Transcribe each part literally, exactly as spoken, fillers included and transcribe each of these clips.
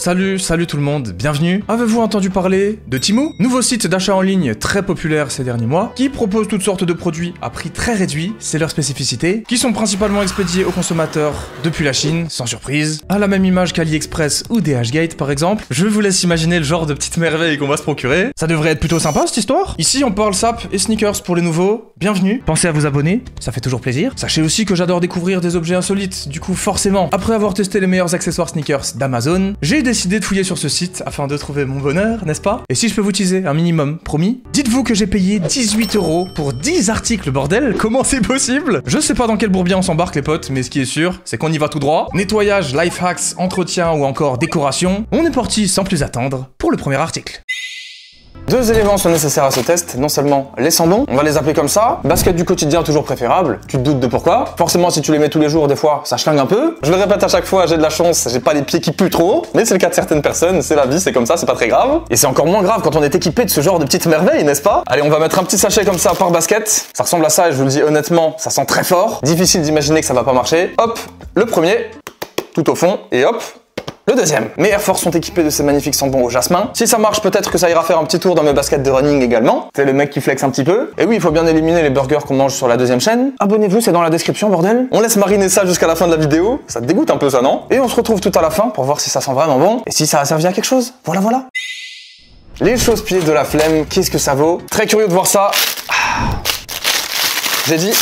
Salut, salut tout le monde, bienvenue. Avez-vous entendu parler de Temu? Nouveau site d'achat en ligne très populaire ces derniers mois, qui propose toutes sortes de produits à prix très réduit, c'est leur spécificité, qui sont principalement expédiés aux consommateurs depuis la Chine, sans surprise, à la même image qu'AliExpress ou DHGate par exemple. Je vous laisse imaginer le genre de petites merveilles qu'on va se procurer. Ça devrait être plutôt sympa cette histoire. Ici on parle sap et sneakers pour les nouveaux, bienvenue. Pensez à vous abonner, ça fait toujours plaisir. Sachez aussi que j'adore découvrir des objets insolites, du coup forcément, après avoir testé les meilleurs accessoires sneakers d'Amazon, j'ai eu des décidé de fouiller sur ce site afin de trouver mon bonheur, n'est-ce pas? Et si je peux vous teaser un minimum, promis? Dites-vous que j'ai payé dix-huit euros pour dix articles, bordel! Comment c'est possible? Je sais pas dans quel bourbier on s'embarque les potes, mais ce qui est sûr, c'est qu'on y va tout droit. Nettoyage, life hacks, entretien ou encore décoration. On est parti sans plus attendre pour le premier article. Deux éléments sont nécessaires à ce test, non seulement les sandons, on va les appeler comme ça, basket du quotidien toujours préférable, tu te doutes de pourquoi, forcément si tu les mets tous les jours des fois ça chlingue un peu, je le répète à chaque fois, j'ai de la chance, j'ai pas les pieds qui puent trop, mais c'est le cas de certaines personnes, c'est la vie, c'est comme ça, c'est pas très grave, et c'est encore moins grave quand on est équipé de ce genre de petites merveilles, n'est-ce pas? Allez, on va mettre un petit sachet comme ça par basket, ça ressemble à ça et je vous le dis honnêtement, ça sent très fort, difficile d'imaginer que ça va pas marcher, hop, le premier, tout au fond, et hop, le deuxième. Mes Air Force sont équipés de ces magnifiques sandons au jasmin. Si ça marche, peut-être que ça ira faire un petit tour dans mes baskets de running également. C'est le mec qui flex un petit peu. Et oui, il faut bien éliminer les burgers qu'on mange sur la deuxième chaîne. Abonnez-vous, c'est dans la description, bordel. On laisse mariner ça jusqu'à la fin de la vidéo. Ça te dégoûte un peu ça, non? Et on se retrouve tout à la fin pour voir si ça sent vraiment bon et si ça a servi à quelque chose. Voilà, voilà. Les chausse-pieds de la flemme, qu'est-ce que ça vaut? Très curieux de voir ça. J'ai dit...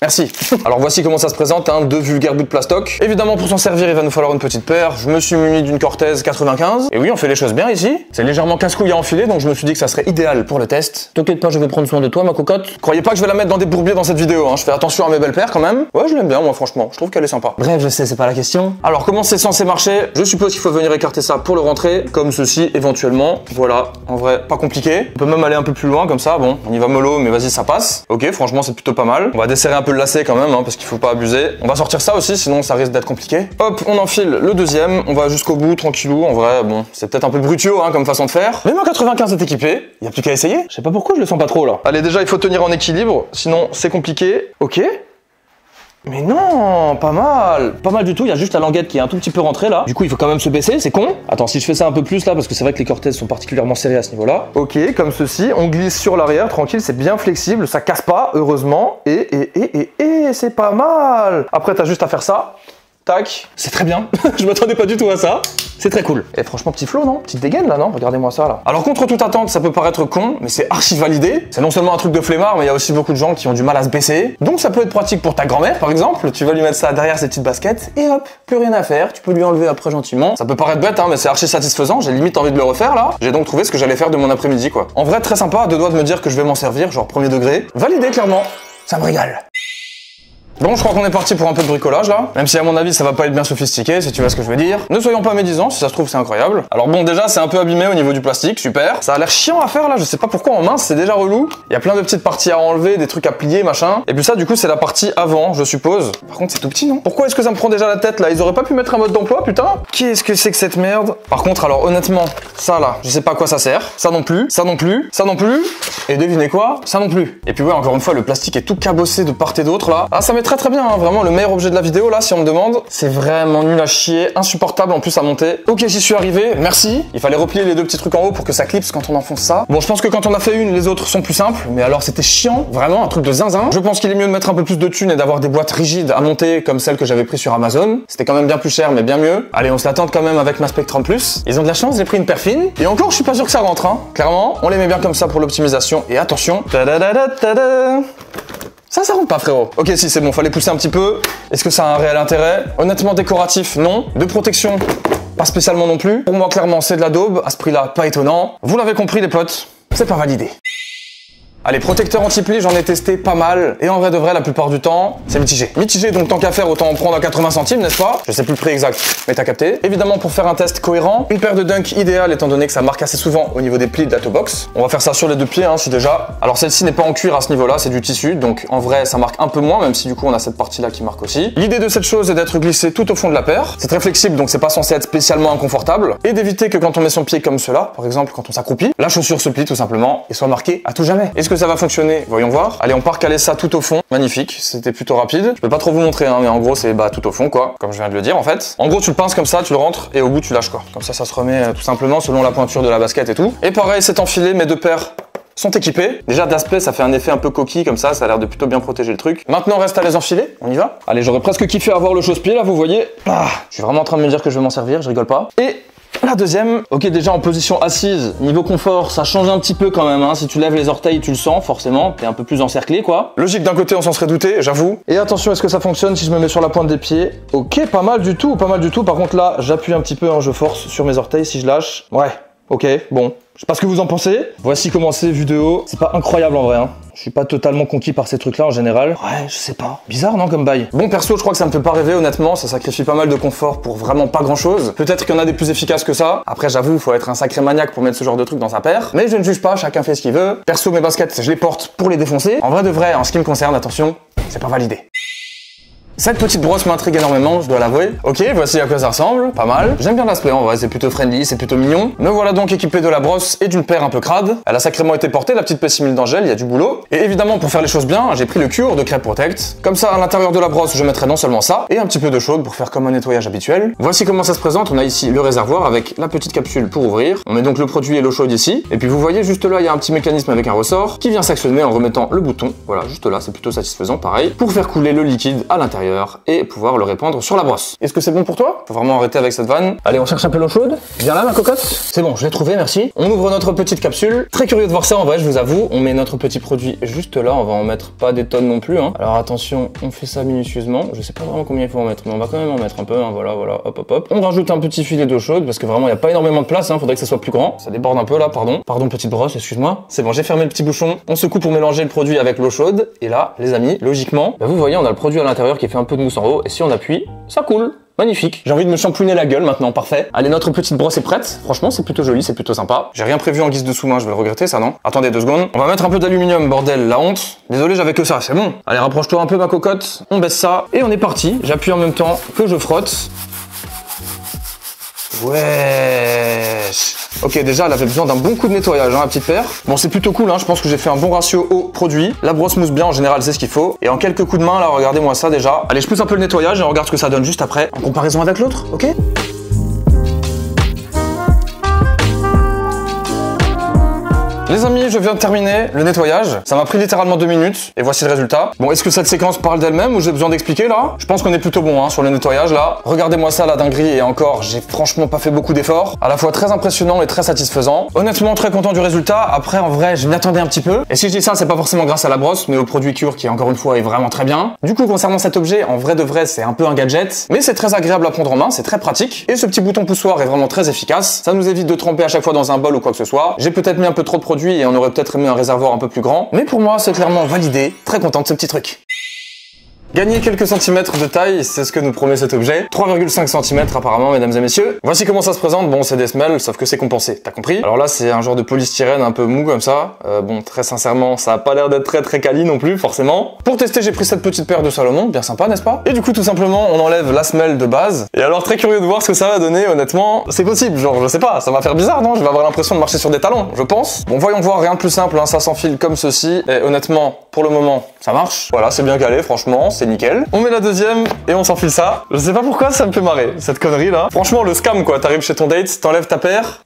merci. Alors voici comment ça se présente, hein, deux vulgaires bouts de plastoc. Évidemment pour s'en servir il va nous falloir une petite paire, je me suis muni d'une Cortez quatre-vingt-quinze. Et oui on fait les choses bien ici. C'est légèrement casse-couille à enfiler donc je me suis dit que ça serait idéal pour le test. T'inquiète pas je vais prendre soin de toi ma cocotte. Croyez pas que je vais la mettre dans des bourbiers dans cette vidéo, hein. Je fais attention à mes belles paires quand même. Ouais je l'aime bien moi franchement, je trouve qu'elle est sympa. Bref je sais c'est pas la question. Alors comment c'est censé marcher? Je suppose qu'il faut venir écarter ça pour le rentrer, comme ceci éventuellement. Voilà, en vrai pas compliqué. On peut même aller un peu plus loin comme ça, bon on y va mollo mais vas-y ça passe. Ok franchement c'est plutôt pas mal. On va desserrer un peu lacet quand même hein, parce qu'il faut pas abuser. On va sortir ça aussi sinon ça risque d'être compliqué. Hop, on enfile le deuxième, on va jusqu'au bout tranquillou. En vrai bon, c'est peut-être un peu brutio hein, comme façon de faire. Même en quatre-vingt-quinze est équipé, il y a plus qu'à essayer. Je sais pas pourquoi je le sens pas trop là. Allez, déjà il faut tenir en équilibre, sinon c'est compliqué. OK. Mais non, pas mal. Pas mal du tout, il y a juste la languette qui est un tout petit peu rentrée là. Du coup, il faut quand même se baisser, c'est con. Attends, si je fais ça un peu plus là, parce que c'est vrai que les Cortez sont particulièrement serrés à ce niveau-là. Ok, comme ceci, on glisse sur l'arrière, tranquille, c'est bien flexible, ça casse pas, heureusement. Et, et, et, et, et, c'est pas mal. Après, t'as juste à faire ça. Tac. C'est très bien, je m'attendais pas du tout à ça. C'est très cool. Et franchement, petit flow, non? Petite dégaine, là, non? Regardez-moi ça, là. Alors, contre toute attente, ça peut paraître con, mais c'est archi validé. C'est non seulement un truc de flemmard, mais il y a aussi beaucoup de gens qui ont du mal à se baisser. Donc, ça peut être pratique pour ta grand-mère, par exemple. Tu vas lui mettre ça derrière ses petites baskets, et hop, plus rien à faire. Tu peux lui enlever après gentiment. Ça peut paraître bête, hein, mais c'est archi satisfaisant. J'ai limite envie de le refaire, là. J'ai donc trouvé ce que j'allais faire de mon après-midi, quoi. En vrai, très sympa, à deux doigts de me dire que je vais m'en servir, genre premier degré. Validé, clairement. Ça me régale. Bon, je crois qu'on est parti pour un peu de bricolage là, même si à mon avis ça va pas être bien sophistiqué, si tu vois ce que je veux dire. Ne soyons pas médisants, si ça se trouve c'est incroyable. Alors bon, déjà c'est un peu abîmé au niveau du plastique, super. Ça a l'air chiant à faire là, je sais pas pourquoi en mince, c'est déjà relou. Il y a plein de petites parties à enlever, des trucs à plier, machin. Et puis ça du coup c'est la partie avant, je suppose. Par contre c'est tout petit non? Pourquoi est-ce que ça me prend déjà la tête là? Ils auraient pas pu mettre un mode d'emploi, putain? Qu'est-ce que c'est que cette merde? Par contre alors honnêtement, ça là, je sais pas à quoi ça sert. Ça non plus, ça non plus, ça non plus. Et devinez quoi? Ça non plus. Et puis ouais, encore une fois, le plastique est tout cabossé de part et d'autre là. Ah, ça très très bien, hein. Vraiment le meilleur objet de la vidéo là si on me demande. C'est vraiment nul à chier, insupportable en plus à monter. Ok j'y suis arrivé, merci. Il fallait replier les deux petits trucs en haut pour que ça clipse quand on enfonce ça. Bon je pense que quand on a fait une, les autres sont plus simples, mais alors c'était chiant, vraiment un truc de zinzin. Je pense qu'il est mieux de mettre un peu plus de thunes et d'avoir des boîtes rigides à monter comme celle que j'avais pris sur Amazon. C'était quand même bien plus cher mais bien mieux. Allez on se la tente quand même avec ma Spectre en plus. Ils ont de la chance, j'ai pris une paire fine. Et encore je suis pas sûr que ça rentre hein. Clairement, on les met bien comme ça pour l'optimisation et attention. Ta-da-da-da-da-da. Ça, ça rentre pas frérot. Ok, si c'est bon, fallait pousser un petit peu. Est-ce que ça a un réel intérêt? Honnêtement, décoratif, non. De protection, pas spécialement non plus. Pour moi, clairement, c'est de la daube. À ce prix-là, pas étonnant. Vous l'avez compris, les potes, c'est pas validé. Allez, protecteur anti-pli, j'en ai testé pas mal. Et en vrai de vrai, la plupart du temps, c'est mitigé. Mitigé, donc tant qu'à faire, autant en prendre à quatre-vingts centimes, n'est-ce pas? Je sais plus le prix exact, mais t'as capté. Évidemment, pour faire un test cohérent, une paire de Dunk idéale, étant donné que ça marque assez souvent au niveau des plis de la toe box. On va faire ça sur les deux pieds, hein, si déjà. Alors celle-ci n'est pas en cuir à ce niveau-là, c'est du tissu, donc en vrai, ça marque un peu moins, même si du coup, on a cette partie-là qui marque aussi. L'idée de cette chose est d'être glissé tout au fond de la paire. C'est très flexible, donc c'est pas censé être spécialement inconfortable. Et d'éviter que quand on met son pied comme cela, par exemple, quand on s'accroupit, la chaussure se plie tout simplement et soit marquée à tout jamais. Est-ce que ça va fonctionner? Voyons voir. Allez, on part caler ça tout au fond. Magnifique, c'était plutôt rapide. Je peux pas trop vous montrer, hein, mais en gros, c'est bah, tout au fond, quoi. Comme je viens de le dire, en fait. En gros, tu le pinces comme ça, tu le rentres et au bout, tu lâches, quoi. Comme ça, ça se remet euh, tout simplement selon la pointure de la basket et tout. Et pareil, c'est enfilé, mes deux paires sont équipés. Déjà d'aspect, ça fait un effet un peu coquille comme ça, ça a l'air de plutôt bien protéger le truc. Maintenant, reste à les enfiler, on y va. Allez, j'aurais presque kiffé avoir le chausse-pied là, vous voyez. Ah, je suis vraiment en train de me dire que je vais m'en servir, je rigole pas. Et la deuxième, ok, déjà en position assise, niveau confort, ça change un petit peu quand même, hein. Si tu lèves les orteils, tu le sens forcément, t'es un peu plus encerclé, quoi. Logique, d'un côté, on s'en serait douté, j'avoue. Et attention, est-ce que ça fonctionne si je me mets sur la pointe des pieds? Ok, pas mal du tout, pas mal du tout. Par contre là, j'appuie un petit peu, hein, je force sur mes orteils si je lâche. Ouais, ok, bon. Je sais pas ce que vous en pensez. Voici comment c'est vu de haut. C'est pas incroyable en vrai, hein. Je suis pas totalement conquis par ces trucs-là en général. Ouais, je sais pas. Bizarre, non, comme bail. Bon, perso, je crois que ça me fait pas rêver, honnêtement. Ça sacrifie pas mal de confort pour vraiment pas grand-chose. Peut-être qu'il y en a des plus efficaces que ça. Après, j'avoue, faut être un sacré maniaque pour mettre ce genre de truc dans sa paire. Mais je ne juge pas, chacun fait ce qu'il veut. Perso, mes baskets, je les porte pour les défoncer. En vrai de vrai, en ce qui me concerne, attention, c'est pas validé. Cette petite brosse m'intrigue énormément, je dois l'avouer. Ok, voici à quoi ça ressemble, pas mal. J'aime bien l'aspect en vrai, c'est plutôt friendly, c'est plutôt mignon. Me voilà donc équipé de la brosse et d'une paire un peu crade. Elle a sacrément été portée, la petite P six mille d'Angèle, il y a du boulot. Et évidemment, pour faire les choses bien, j'ai pris le cure de Crêpe Protect. Comme ça, à l'intérieur de la brosse, je mettrai non seulement ça, et un petit peu de chaude pour faire comme un nettoyage habituel. Voici comment ça se présente, on a ici le réservoir avec la petite capsule pour ouvrir. On met donc le produit et l'eau chaude ici. Et puis vous voyez, juste là, il y a un petit mécanisme avec un ressort qui vient s'actionner en remettant le bouton. Voilà, juste là, c'est plutôt satisfaisant, pareil. Pour faire couler le liquide à l'intérieur et pouvoir le répandre sur la brosse. Est-ce que c'est bon pour toi? Faut vraiment arrêter avec cette vanne. Allez, on cherche un peu l'eau chaude. Viens là, ma cocotte. C'est bon, je l'ai trouvé, merci. On ouvre notre petite capsule. Très curieux de voir ça en vrai, je vous avoue. On met notre petit produit juste là. On va en mettre pas des tonnes non plus, hein. Alors attention, on fait ça minutieusement. Je sais pas vraiment combien il faut en mettre, mais on va quand même en mettre un peu, hein. Voilà, voilà, hop, hop, hop. On rajoute un petit filet d'eau chaude parce que vraiment, il n'y a pas énormément de place, hein. Faudrait que ça soit plus grand. Ça déborde un peu là, pardon. Pardon, petite brosse, excuse-moi. C'est bon, j'ai fermé le petit bouchon. On secoue pour mélanger le produit avec l'eau chaude. Et là, les amis, logiquement, bah, vous voyez, on a le produit à l'intérieur qui est fait un peu de mousse en haut et si on appuie, ça coule. Magnifique. J'ai envie de me shampouiner la gueule maintenant, parfait. Allez, notre petite brosse est prête. Franchement, c'est plutôt joli, c'est plutôt sympa. J'ai rien prévu en guise de sous-main, je vais le regretter ça, non? Attendez deux secondes. On va mettre un peu d'aluminium, bordel, la honte. Désolé, j'avais que ça, c'est bon. Allez, rapproche-toi un peu ma cocotte. On baisse ça et on est parti. J'appuie en même temps que je frotte. Ouais. Ok, déjà elle avait besoin d'un bon coup de nettoyage, hein, la petite paire. Bon, c'est plutôt cool, hein, je pense que j'ai fait un bon ratio eau produit. La brosse mousse bien en général, c'est ce qu'il faut. Et en quelques coups de main, là, regardez-moi ça déjà. Allez, je pousse un peu le nettoyage et on regarde ce que ça donne juste après, en comparaison avec l'autre, ok? Les amis, je viens de terminer le nettoyage. Ça m'a pris littéralement deux minutes et voici le résultat. Bon, est-ce que cette séquence parle d'elle-même ou j'ai besoin d'expliquer là? Je pense qu'on est plutôt bon, hein, sur le nettoyage là. Regardez-moi ça, la dinguerie, et encore, j'ai franchement pas fait beaucoup d'efforts. À la fois très impressionnant et très satisfaisant. Honnêtement, très content du résultat. Après, en vrai, je m'y attendais un petit peu. Et si je dis ça, c'est pas forcément grâce à la brosse, mais au produit cure qui, encore une fois, est vraiment très bien. Du coup, concernant cet objet, en vrai de vrai, c'est un peu un gadget, mais c'est très agréable à prendre en main, c'est très pratique. Et ce petit bouton poussoir est vraiment très efficace. Ça nous évite de tremper à chaque fois dans un bol ou quoi que ce soit. J'ai peut-être mis un peu trop de produits et on aurait peut-être aimé un réservoir un peu plus grand, mais pour moi c'est clairement validé. Très content de ce petit truc. Gagner quelques centimètres de taille, c'est ce que nous promet cet objet. trois virgule cinq centimètres apparemment, mesdames et messieurs. Voici comment ça se présente. Bon, c'est des semelles, sauf que c'est compensé, t'as compris? Alors là, c'est un genre de polystyrène un peu mou comme ça. Euh, bon, très sincèrement, ça a pas l'air d'être très très quali non plus, forcément. Pour tester, j'ai pris cette petite paire de Salomon, bien sympa, n'est-ce pas? Et du coup, tout simplement, on enlève la semelle de base. Et alors, très curieux de voir ce que ça va donner, honnêtement. C'est possible, genre, je sais pas, ça va faire bizarre, non? Je vais avoir l'impression de marcher sur des talons, je pense. Bon, voyons voir, rien de plus simple, hein, ça s'enfile comme ceci. Et honnêtement, pour le moment, ça marche. Voilà, c'est bien calé, franchement. C'est nickel. On met la deuxième et on s'enfile ça. Je sais pas pourquoi ça me fait marrer, cette connerie là. Franchement, le scam quoi, t'arrives chez ton date, t'enlèves ta paire,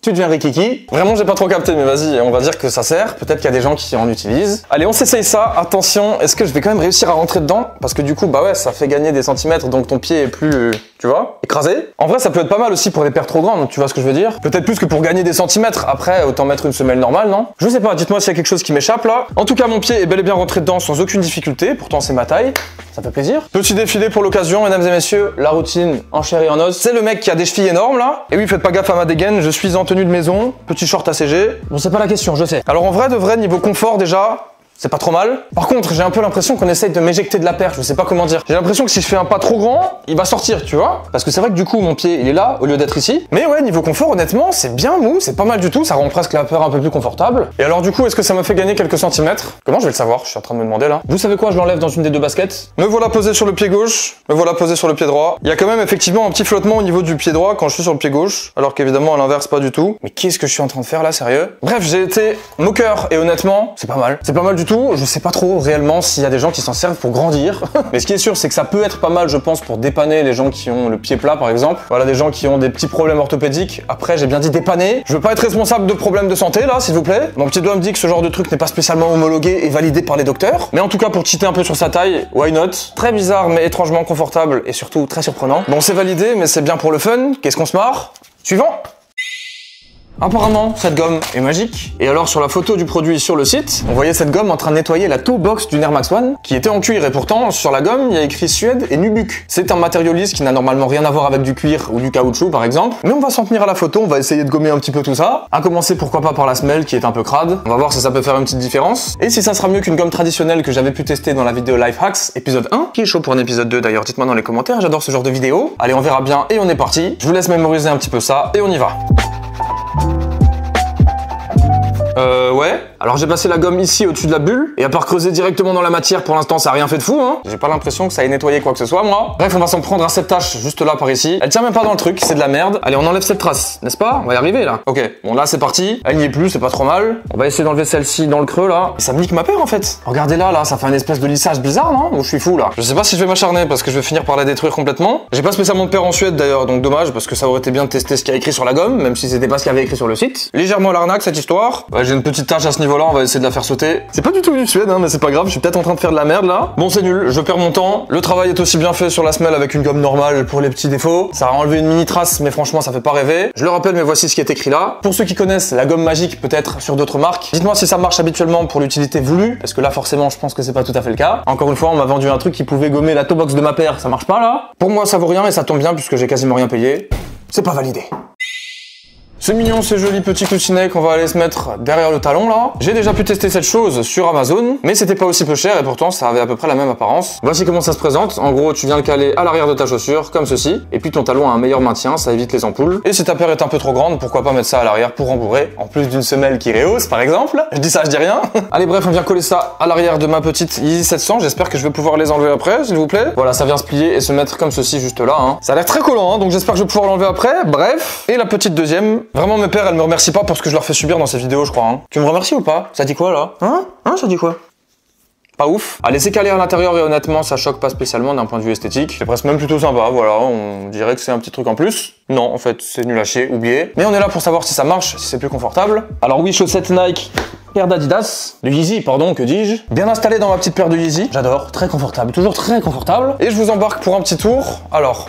tu deviens rikiki. Vraiment, j'ai pas trop capté, mais vas-y, on va dire que ça sert. Peut-être qu'il y a des gens qui en utilisent. Allez, on s'essaye ça. Attention, est-ce que je vais quand même réussir à rentrer dedans? Parce que du coup, bah ouais, ça fait gagner des centimètres, donc ton pied est plus, tu vois, écrasé. En vrai, ça peut être pas mal aussi pour des paires trop grandes, tu vois ce que je veux dire? Peut-être plus que pour gagner des centimètres. Après, autant mettre une semelle normale, non? Je sais pas, dites-moi s'il y a quelque chose qui m'échappe là. En tout cas, mon pied est bel et bien rentré dedans sans aucune difficulté. Pourtant, c'est ma taille. Ça fait plaisir. Petit défilé pour l'occasion, mesdames et messieurs. La routine en chair et en os. C'est le mec qui a des chevilles énormes là. Et oui, faites pas gaffe à ma dégaine, je suis en tenue de maison, petit short A C G. Bon, c'est pas la question, je sais. Alors en vrai de vrai, niveau confort déjà, C'est pas trop mal. Par contre, j'ai un peu l'impression qu'on essaye de m'éjecter de la paire. Je sais pas comment dire. J'ai l'impression que si je fais un pas trop grand, il va sortir, tu vois. Parce que c'est vrai que du coup, mon pied, il est là au lieu d'être ici. Mais ouais, niveau confort, honnêtement, c'est bien mou. C'est pas mal du tout. Ça rend presque la paire un peu plus confortable. Et alors du coup, est-ce que ça m'a fait gagner quelques centimètres? Comment je vais le savoir? Je suis en train de me demander là. Vous savez quoi? Je l'enlève dans une des deux baskets. Me voilà posé sur le pied gauche. Me voilà posé sur le pied droit. Il y a quand même effectivement un petit flottement au niveau du pied droit quand je suis sur le pied gauche. Alors qu'évidemment, à l'inverse, pas du tout. Mais qu'est-ce que je suis en train de faire là, sérieux? Bref, j'ai été moqueur et honnêtement, c'est pas mal. C'est pas mal du tout. Je sais pas trop réellement s'il y a des gens qui s'en servent pour grandir. Mais ce qui est sûr, c'est que ça peut être pas mal, je pense, pour dépanner les gens qui ont le pied plat, par exemple. Voilà, des gens qui ont des petits problèmes orthopédiques. Après, j'ai bien dit dépanner. Je veux pas être responsable de problèmes de santé, là, s'il vous plaît. Mon petit doigt me dit que ce genre de truc n'est pas spécialement homologué et validé par les docteurs. Mais en tout cas, pour cheater un peu sur sa taille, why not? Très bizarre, mais étrangement confortable et surtout très surprenant. Bon, c'est validé, mais c'est bien pour le fun. Qu'est-ce qu'on se marre? Suivant! Apparemment, cette gomme est magique. Et alors, sur la photo du produit sur le site, on voyait cette gomme en train de nettoyer la toe box d'une Air Max One, qui était en cuir. Et pourtant, sur la gomme, il y a écrit Suède et Nubuck. C'est un matériau lisse qui n'a normalement rien à voir avec du cuir ou du caoutchouc, par exemple. Mais on va s'en tenir à la photo, on va essayer de gommer un petit peu tout ça. À commencer, pourquoi pas, par la semelle, qui est un peu crade. On va voir si ça peut faire une petite différence. Et si ça sera mieux qu'une gomme traditionnelle que j'avais pu tester dans la vidéo Life Hacks, épisode un, qui est chaud pour un épisode deux d'ailleurs. Dites-moi dans les commentaires, j'adore ce genre de vidéo. Allez, on verra bien et on est parti. Je vous laisse mémoriser un petit peu ça et on y va. Euh, ouais. Alors j'ai passé la gomme ici au-dessus de la bulle. Et à part creuser directement dans la matière, pour l'instant ça a rien fait de fou, hein. J'ai pas l'impression que ça ait nettoyé quoi que ce soit, moi. Bref, on va s'en prendre à cette tache juste là par ici. Elle tient même pas dans le truc, c'est de la merde. Allez, on enlève cette trace, n'est-ce pas? On va y arriver là. Ok, bon là c'est parti. Elle n'y est plus, c'est pas trop mal. On va essayer d'enlever celle-ci dans le creux là. Et ça me nique ma paire en fait. Regardez là, là, ça fait un espèce de lissage bizarre, non? Bon, je suis fou là. Je sais pas si je vais m'acharner parce que je vais finir par la détruire complètement. J'ai pas spécialement de paire en Suède d'ailleurs, donc dommage parce que ça aurait été bien de tester ce qu'il y a écrit sur la gomme, même si c'était pas ce qu'il y avait écrit sur le site. Légèrement l'arnaque cette histoire. Ouais, j'ai une petite tache à ce niveau-là, on va essayer de la faire sauter. C'est pas du tout du Suède, hein, mais c'est pas grave, je suis peut-être en train de faire de la merde là. Bon, c'est nul, je perds mon temps. Le travail est aussi bien fait sur la semelle avec une gomme normale pour les petits défauts. Ça a enlevé une mini trace, mais franchement, ça fait pas rêver. Je le rappelle, mais voici ce qui est écrit là. Pour ceux qui connaissent la gomme magique, peut-être sur d'autres marques, dites-moi si ça marche habituellement pour l'utilité voulue, parce que là, forcément, je pense que c'est pas tout à fait le cas. Encore une fois, on m'a vendu un truc qui pouvait gommer la toe box de ma paire, ça marche pas là. Pour moi, ça vaut rien et ça tombe bien puisque j'ai quasiment rien payé. C'est pas validé. C'est mignon, c'est joli petit coussinet qu'on va aller se mettre derrière le talon là. J'ai déjà pu tester cette chose sur Amazon, mais c'était pas aussi peu cher et pourtant ça avait à peu près la même apparence. Voici comment ça se présente. En gros, tu viens le caler à l'arrière de ta chaussure, comme ceci. Et puis ton talon a un meilleur maintien, ça évite les ampoules. Et si ta paire est un peu trop grande, pourquoi pas mettre ça à l'arrière pour rembourrer, en plus d'une semelle qui rehausse par exemple. Je dis ça, je dis rien. Allez bref, on vient coller ça à l'arrière de ma petite Yeezy sept cents. J'espère que je vais pouvoir les enlever après, s'il vous plaît. Voilà, ça vient se plier et se mettre comme ceci juste là. Hein. Ça a l'air très collant, hein, donc j'espère que je vais pouvoir l'enlever après. Bref. Et la petite deuxième. Vraiment, mes pères, elles me remercient pas pour ce que je leur fais subir dans ces vidéos, je crois. Hein. Tu me remercies ou pas? Ça dit quoi, là? Hein? Hein, ça dit quoi? Pas ouf. À laisser caler à l'intérieur et honnêtement, ça choque pas spécialement d'un point de vue esthétique. C'est presque même plutôt sympa, voilà. On dirait que c'est un petit truc en plus. Non, en fait, c'est nul à chier, oublié. Mais on est là pour savoir si ça marche, si c'est plus confortable. Alors oui, chaussettes Nike... paire d'Adidas, de Yeezy, pardon, que dis-je, bien installé dans ma petite paire de Yeezy. J'adore, très confortable, toujours très confortable. Et je vous embarque pour un petit tour. Alors...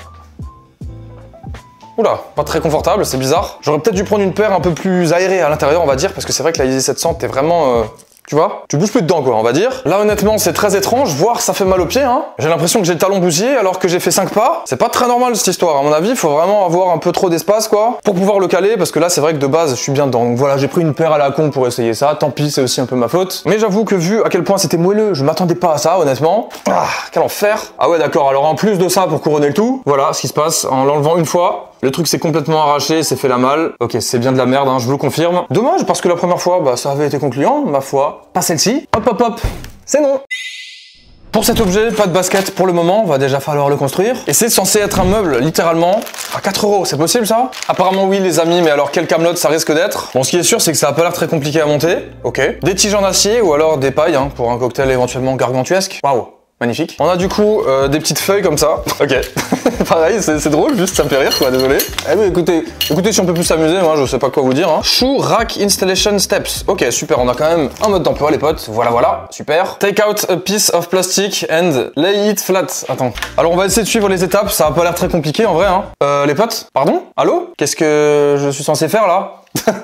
oula, pas très confortable, c'est bizarre. J'aurais peut-être dû prendre une paire un peu plus aérée à l'intérieur, on va dire, parce que c'est vrai que la Yeezy sept cents, t'es vraiment... Euh... tu vois, tu bouges plus dedans quoi, on va dire. Là honnêtement c'est très étrange, voire ça fait mal aux pieds hein. J'ai l'impression que j'ai le talon bousillé alors que j'ai fait cinq pas. C'est pas très normal cette histoire à mon avis, faut vraiment avoir un peu trop d'espace quoi pour pouvoir le caler parce que là c'est vrai que de base je suis bien dedans. Donc voilà, j'ai pris une paire à la con pour essayer ça, tant pis c'est aussi un peu ma faute. Mais j'avoue que vu à quel point c'était moelleux, je m'attendais pas à ça honnêtement. Ah, quel enfer. Ah ouais d'accord, alors en plus de ça pour couronner le tout, voilà ce qui se passe en l'enlevant une fois. Le truc s'est complètement arraché, s'est fait la malle. Ok, c'est bien de la merde, hein, je vous le confirme. Dommage, parce que la première fois, bah, ça avait été concluant, ma foi. Pas celle-ci. Hop, hop, hop. C'est non. Pour cet objet, pas de basket pour le moment, va déjà falloir le construire. Et c'est censé être un meuble, littéralement, à quatre euros, c'est possible ça? Apparemment oui les amis, mais alors quel camelote ça risque d'être? Bon, ce qui est sûr, c'est que ça a pas l'air très compliqué à monter. Ok. Des tiges en acier, ou alors des pailles, hein, pour un cocktail éventuellement gargantuesque. Waouh. Magnifique. On a du coup euh, des petites feuilles comme ça. Ok. Pareil, c'est drôle, juste ça me fait rire quoi, désolé. Eh oui, écoutez, écoutez si on peut plus s'amuser, moi je sais pas quoi vous dire. Hein. Shoe Rack Installation Steps. Ok, super, on a quand même un mode d'emploi les potes. Voilà, voilà, super. Take out a piece of plastic and lay it flat. Attends. Alors on va essayer de suivre les étapes, ça a pas l'air très compliqué en vrai. Hein. Euh, les potes? Pardon? Allô? Qu'est-ce que je suis censé faire là?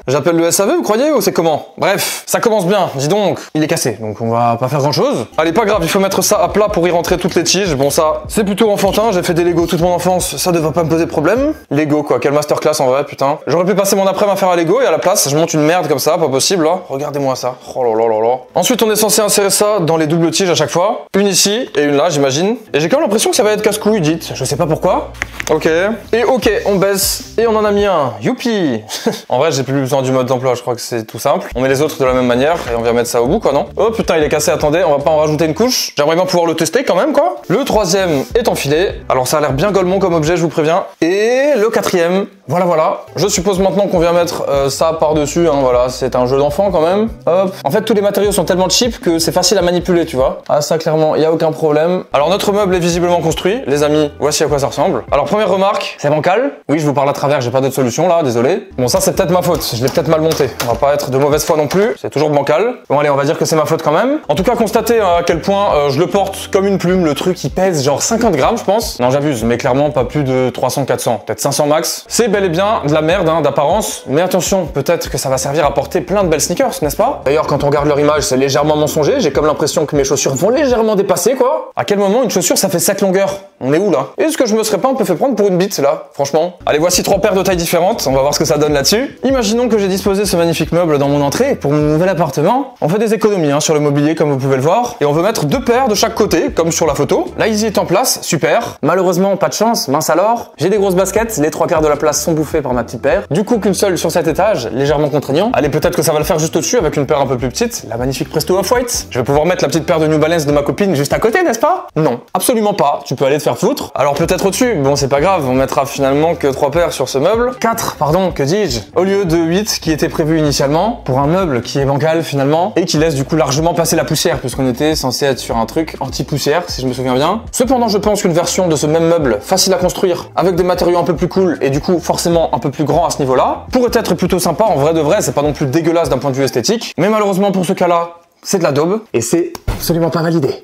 J'appelle le S A V, vous croyez, ou c'est comment? Bref, ça commence bien, dis donc. Il est cassé, donc on va pas faire grand chose. Allez, pas grave, il faut mettre ça à plat pour y rentrer toutes les tiges. Bon, ça, c'est plutôt enfantin, j'ai fait des Lego toute mon enfance, ça devrait pas me poser problème. Lego quoi, quelle masterclass en vrai, putain. J'aurais pu passer mon après-midi à faire à Lego et à la place, je monte une merde comme ça, pas possible, hein. Regardez-moi ça. Oh là là là là. Ensuite, on est censé insérer ça dans les doubles tiges à chaque fois. Une ici et une là, j'imagine. Et j'ai quand même l'impression que ça va être casse-couille, dites. Je sais pas pourquoi. Ok. Et ok, on baisse et on en a mis un. Youpi. En vrai, j'ai plus besoin du mode d'emploi, je crois que c'est tout simple. On met les autres de la même manière et on vient mettre ça au bout, quoi, non? Oh putain, il est cassé, attendez, on va pas en rajouter une couche. J'aimerais bien pouvoir le tester quand même, quoi. Le troisième est enfilé. Alors ça a l'air bien golemon comme objet, je vous préviens. Et le quatrième, voilà, voilà. Je suppose maintenant qu'on vient mettre euh, ça par-dessus, hein, voilà, c'est un jeu d'enfant quand même. Hop. En fait, tous les matériaux sont tellement cheap que c'est facile à manipuler, tu vois. Ah ça, clairement, il n'y a aucun problème. Alors notre meuble est visiblement construit, les amis, voici à quoi ça ressemble. Alors première remarque, c'est bancal. Oui, je vous parle à travers, j'ai pas d'autre solution là, désolé. Bon, ça c'est peut-être ma faute, je l'ai peut-être mal monté. On va pas être de mauvaise foi non plus, c'est toujours bancal. Bon allez, on va dire que c'est ma faute quand même. En tout cas, constatez à quel point euh, je le porte comme une plume, le truc il pèse genre cinquante grammes je pense. Non, j'abuse, mais clairement pas plus de trois cents quatre cents, peut-être cinq cents max. C'est bel et bien de la merde hein, d'apparence, mais attention, peut-être que ça va servir à porter plein de belles sneakers, n'est-ce pas? D'ailleurs, quand on regarde leur image, c'est légèrement mensonger, j'ai comme l'impression que mes chaussures vont légèrement dépasser quoi. À quel moment une chaussure ça fait sept longueurs? On est où là? Est-ce que je me serais pas un peu fait prendre pour une bite là, franchement? Allez, voici trois paires de tailles différentes, on va voir ce que ça donne là-dessus. Imaginons que j'ai disposé ce magnifique meuble dans mon entrée pour mon nouvel appartement. On fait des économies hein, sur le mobilier comme vous pouvez le voir, et on veut mettre deux paires de chaque côté comme sur la photo. Là, Yeezy est en place, super. Malheureusement, pas de chance, mince alors. J'ai des grosses baskets, les trois quarts de la place sont bouffées par ma petite paire. Du coup, qu'une seule sur cet étage, légèrement contraignant. Allez, peut-être que ça va le faire juste au-dessus avec une paire un peu plus petite, la magnifique Presto Off-White. Je vais pouvoir mettre la petite paire de New Balance de ma copine juste à côté, n'est-ce pas? Non, absolument pas. Tu peux aller te faire foutre. Alors peut-être au-dessus, bon c'est pas grave, on mettra finalement que trois paires sur ce meuble. quatre, pardon, que dis-je? Au lieu de huit qui était prévu initialement, pour un meuble qui est bancal finalement, et qui laisse du coup largement passer la poussière, puisqu'on était censé être sur un truc anti-poussière, si je me souviens bien. Cependant, je pense qu'une version de ce même meuble, facile à construire, avec des matériaux un peu plus cool, et du coup forcément un peu plus grand à ce niveau-là, pourrait être plutôt sympa, en vrai de vrai, c'est pas non plus dégueulasse d'un point de vue esthétique, mais malheureusement pour ce cas-là, c'est de la daube, et c'est absolument pas validé.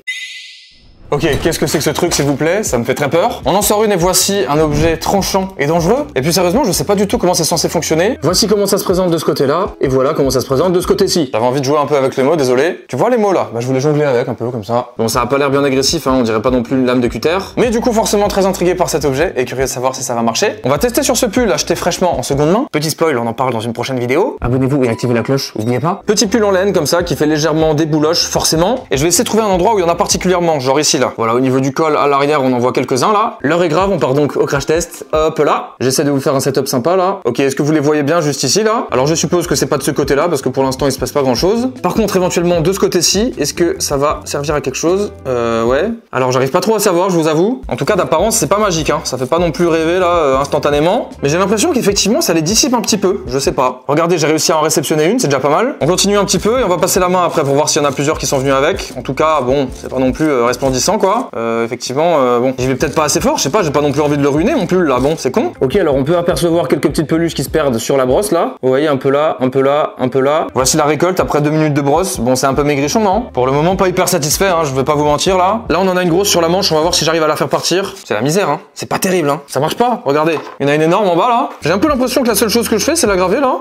Ok, qu'est-ce que c'est que ce truc s'il vous plaît? Ça me fait très peur. On en sort une et voici un objet tranchant et dangereux. Et puis sérieusement, je sais pas du tout comment c'est censé fonctionner. Voici comment ça se présente de ce côté-là. Et voilà comment ça se présente de ce côté-ci. J'avais envie de jouer un peu avec les mots, désolé. Tu vois les mots là? Bah je voulais jongler avec un peu comme ça. Bon, ça a pas l'air bien agressif, hein, on dirait pas non plus une lame de cutter. Mais du coup, forcément très intrigué par cet objet et curieux de savoir si ça va marcher. On va tester sur ce pull acheté fraîchement en seconde main. Petit spoil, on en parle dans une prochaine vidéo. Abonnez-vous et activez la cloche, n'oubliez pas. Petit pull en laine comme ça qui fait légèrement des bouloches forcément. Et je vais essayer de trouver un endroit où il y en a particulièrement, genre ici. Là. Voilà, au niveau du col à l'arrière, on en voit quelques-uns là. L'heure est grave, on part donc au crash test. Hop là. J'essaie de vous faire un setup sympa là. Ok, est-ce que vous les voyez bien juste ici là? Alors je suppose que c'est pas de ce côté là parce que pour l'instant il se passe pas grand-chose. Par contre, éventuellement de ce côté-ci, est-ce que ça va servir à quelque chose? Euh, ouais. Alors j'arrive pas trop à savoir, je vous avoue. En tout cas, d'apparence, c'est pas magique. Hein. Ça fait pas non plus rêver là euh, instantanément. Mais j'ai l'impression qu'effectivement ça les dissipe un petit peu. Je sais pas. Regardez, j'ai réussi à en réceptionner une, c'est déjà pas mal. On continue un petit peu et on va passer la main après pour voir s'il y en a plusieurs qui sont venus avec. En tout cas, bon, c'est pas non plus euh, resplendissant. Quoi, euh, effectivement, euh, bon, j'y vais peut-être pas assez fort, je sais pas, j'ai pas non plus envie de le ruiner mon pull là, bon, c'est con. Ok, alors on peut apercevoir quelques petites peluches qui se perdent sur la brosse là. Vous voyez, un peu là, un peu là, un peu là. Voici la récolte après deux minutes de brosse. Bon, c'est un peu maigrichon, non? Pour le moment, pas hyper satisfait, hein, je vais pas vous mentir là. Là, on en a une grosse sur la manche, on va voir si j'arrive à la faire partir. C'est la misère, hein, c'est pas terrible, hein, ça marche pas. Regardez, il y en a une énorme en bas là. J'ai un peu l'impression que la seule chose que je fais, c'est la graver là.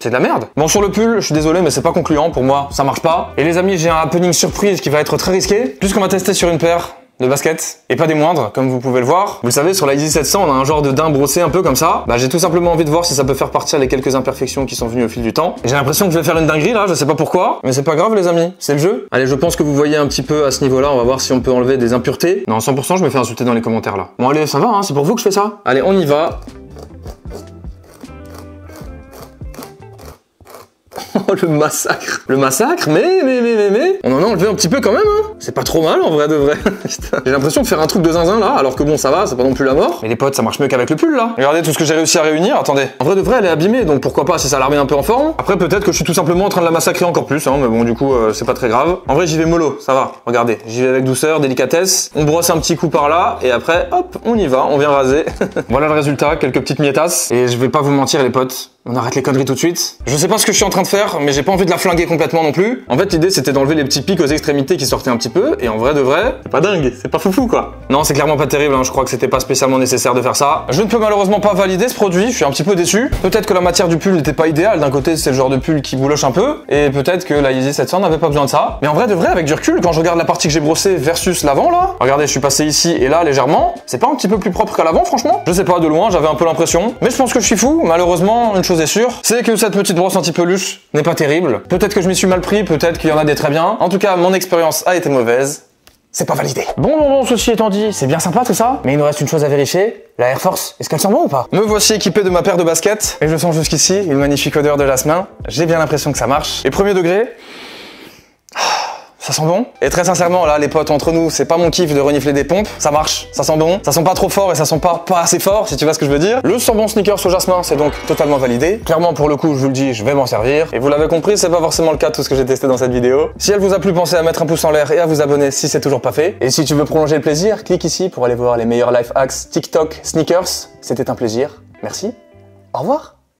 C'est de la merde. Bon, sur le pull, je suis désolé, mais c'est pas concluant pour moi, ça marche pas. Et les amis, j'ai un happening surprise qui va être très risqué, puisqu'on va tester sur une paire de baskets, et pas des moindres, comme vous pouvez le voir. Vous le savez, sur la Yeezy sept cents, on a un genre de daim brossé un peu comme ça. Bah, j'ai tout simplement envie de voir si ça peut faire partir les quelques imperfections qui sont venues au fil du temps. J'ai l'impression que je vais faire une dinguerie là, je sais pas pourquoi, mais c'est pas grave les amis, c'est le jeu. Allez, je pense que vous voyez un petit peu à ce niveau-là, on va voir si on peut enlever des impuretés. Non, cent pour cent, je me fais insulter dans les commentaires là. Bon allez, ça va, hein, c'est pour vous que je fais ça. Allez, on y va. Oh, le massacre. Le massacre, mais, mais, mais, mais, mais... On en a enlevé un petit peu quand même, hein. C'est pas trop mal, en vrai, de vrai. J'ai l'impression de faire un truc de zinzin, là, alors que bon, ça va, c'est pas non plus la mort. Mais les potes, ça marche mieux qu'avec le pull, là. Regardez tout ce que j'ai réussi à réunir, attendez. En vrai, de vrai, elle est abîmée, donc pourquoi pas si ça la remet un peu en forme. Après, peut-être que je suis tout simplement en train de la massacrer encore plus, hein, mais bon, du coup, euh, c'est pas très grave. En vrai, j'y vais mollo, ça va. Regardez, j'y vais avec douceur, délicatesse. On brosse un petit coup par là, et après, hop, on y va, on vient raser. Voilà le résultat, quelques petites miettasses. Et je vais pas vous mentir, les potes. On arrête les conneries tout de suite. Je sais pas ce que je suis en train de faire, mais j'ai pas envie de la flinguer complètement non plus. En fait, l'idée, c'était d'enlever les petits pics aux extrémités qui sortaient un petit peu. peu et en vrai de vrai, c'est pas dingue, c'est pas foufou quoi. Non, c'est clairement pas terrible, hein. Je crois que c'était pas spécialement nécessaire de faire ça. Je ne peux malheureusement pas valider ce produit, je suis un petit peu déçu. Peut-être que la matière du pull n'était pas idéale, d'un côté c'est le genre de pull qui bouloche un peu et peut-être que la Yeezy sept cents n'avait pas besoin de ça. Mais en vrai de vrai, avec du recul, quand je regarde la partie que j'ai brossée versus l'avant là, regardez, je suis passé ici et là légèrement, c'est pas un petit peu plus propre qu'à l'avant franchement? Je sais pas, de loin j'avais un peu l'impression, mais je pense que je suis fou. Malheureusement, une chose est sûre, c'est que cette petite brosse anti-peluche n'est pas terrible. Peut-être que je m'y suis mal pris, peut-être qu'il y en a des très bien. En tout cas, mon expérience a été mauvaise. C'est pas validé. Bon, bon, bon, ceci étant dit, c'est bien sympa tout ça, mais il nous reste une chose à vérifier. La Air Force, est-ce qu'elle sent bon ou pas? Me voici équipé de ma paire de baskets, et je sens jusqu'ici une magnifique odeur de jasmin. J'ai bien l'impression que ça marche. Et premier degré, ça sent bon. Et très sincèrement, là, les potes, entre nous, c'est pas mon kiff de renifler des pompes. Ça marche, ça sent bon, ça sent pas trop fort et ça sent pas, pas assez fort, si tu vois ce que je veux dire. Le sent bon sneakers au jasmin, c'est donc totalement validé. Clairement, pour le coup, je vous le dis, je vais m'en servir. Et vous l'avez compris, c'est pas forcément le cas de tout ce que j'ai testé dans cette vidéo. Si elle vous a plu, pensez à mettre un pouce en l'air et à vous abonner si c'est toujours pas fait. Et si tu veux prolonger le plaisir, clique ici pour aller voir les meilleurs life hacks, TikTok, sneakers. C'était un plaisir. Merci. Au revoir.